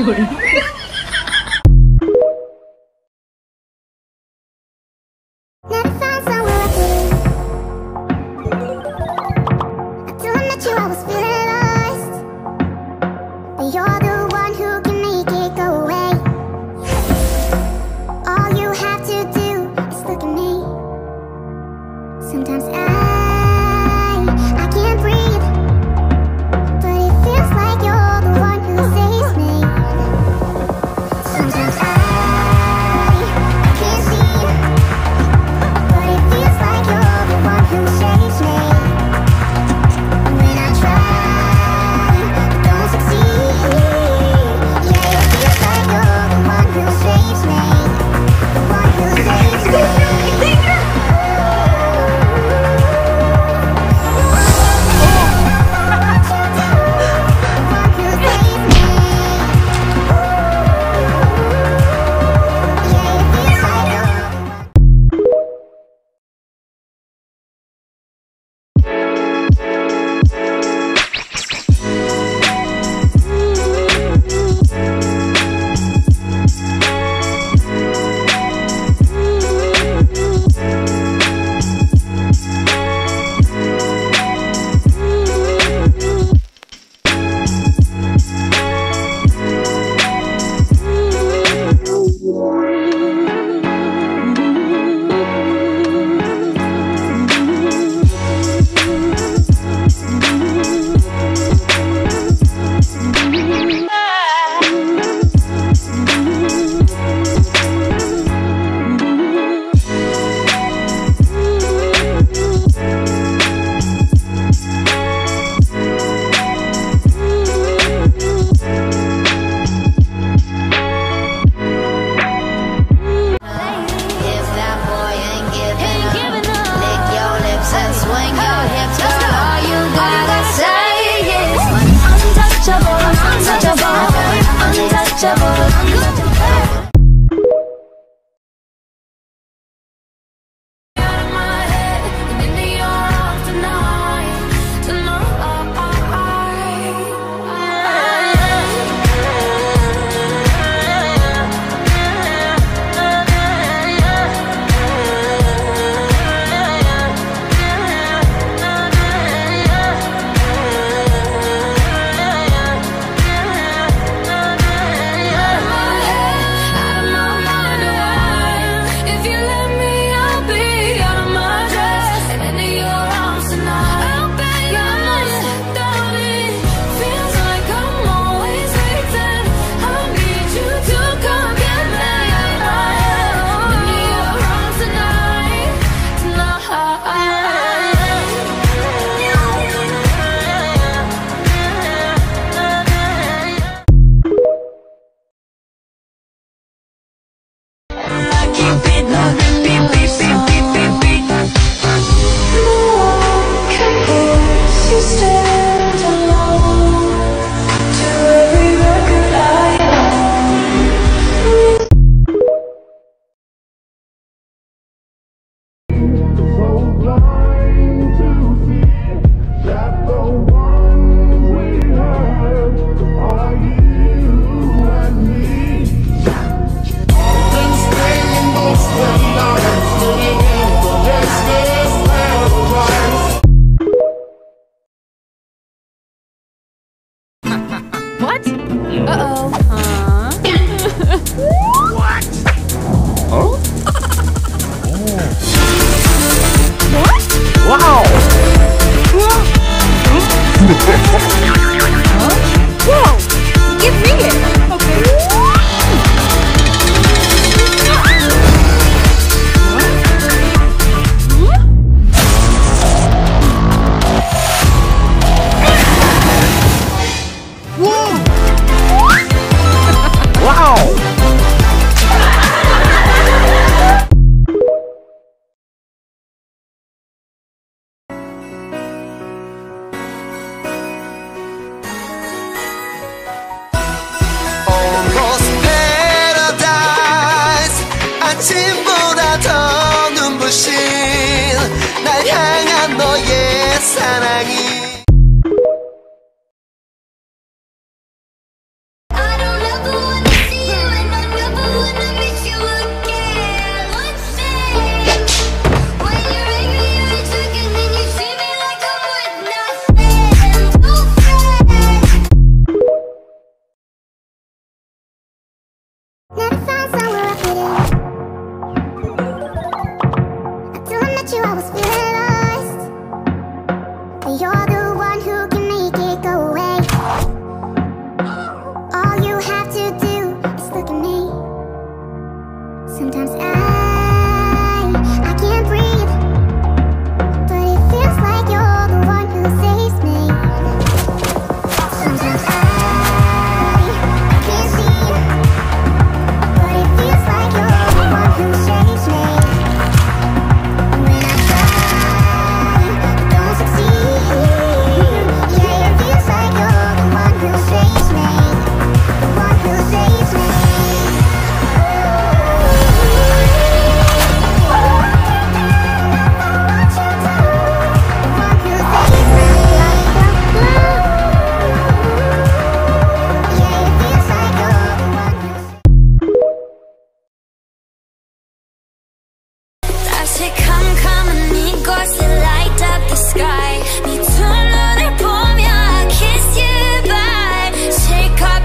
I don't know.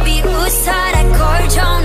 be usara gorjon.